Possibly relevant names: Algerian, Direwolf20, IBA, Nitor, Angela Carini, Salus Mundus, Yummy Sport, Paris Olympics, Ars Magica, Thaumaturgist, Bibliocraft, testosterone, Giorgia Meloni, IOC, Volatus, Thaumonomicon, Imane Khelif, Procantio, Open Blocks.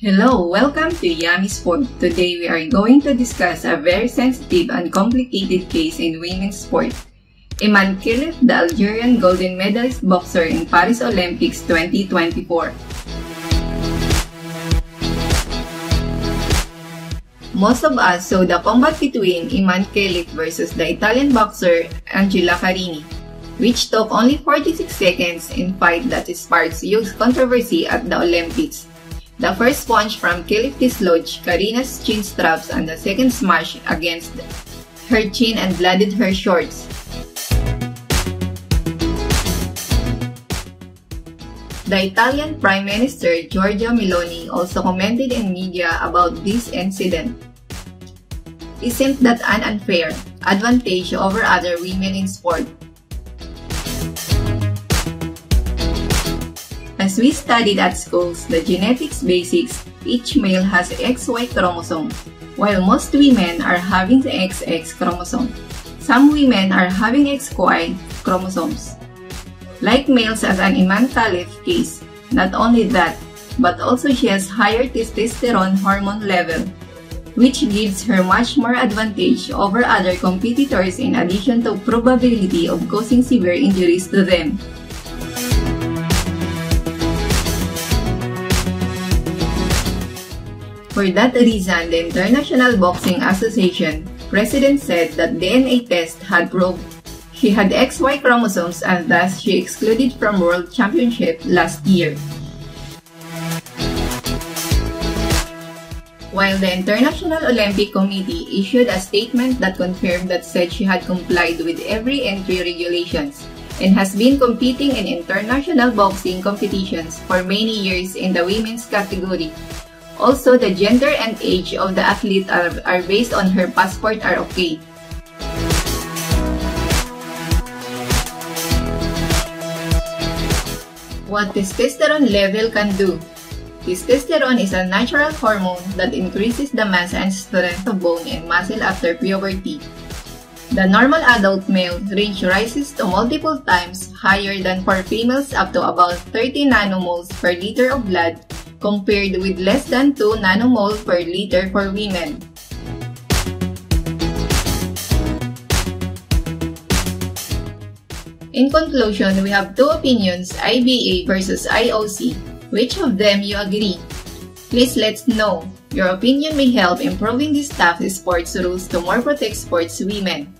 Hello, welcome to Yummy Sport. Today we are going to discuss a very sensitive and complicated case in women's sport. Imane Khelif, the Algerian golden medalist boxer in Paris Olympics 2024. Most of us saw the combat between Imane Khelif versus the Italian boxer Angela Carini, which took only 46 seconds in fight that sparked huge controversy at the Olympics. The first punch from Khelif dislodged Carini's chin straps and the second smash against her chin and bloodied her shorts. The Italian Prime Minister Giorgia Meloni also commented in media about this incident. "Isn't that an unfair advantage over other women in sport?" As we studied at schools, the genetics basics, each male has XY chromosome, while most women are having the XX chromosome. Some women are having XY chromosomes. Like males as an Imane Khelif case, not only that, but also she has higher testosterone hormone level, which gives her much more advantage over other competitors in addition to probability of causing severe injuries to them. For that reason, the International Boxing Association president said that DNA test had proved she had XY chromosomes and thus she excluded from World Championship last year. While the International Olympic Committee issued a statement that confirmed that said she had complied with every entry regulations and has been competing in international boxing competitions for many years in the women's category. Also, the gender and age of the athlete are based on her passport are okay. What testosterone level can do. Testosterone is a natural hormone that increases the mass and strength of bone and muscle after puberty. The normal adult male range rises to multiple times higher than for females, up to about 30 nanomoles per liter of blood, compared with less than 2 nanomoles per liter for women. In conclusion, we have two opinions, IBA versus IOC. Which of them you agree? Please let us know. Your opinion may help improving these tough sports rules to more protect sports women.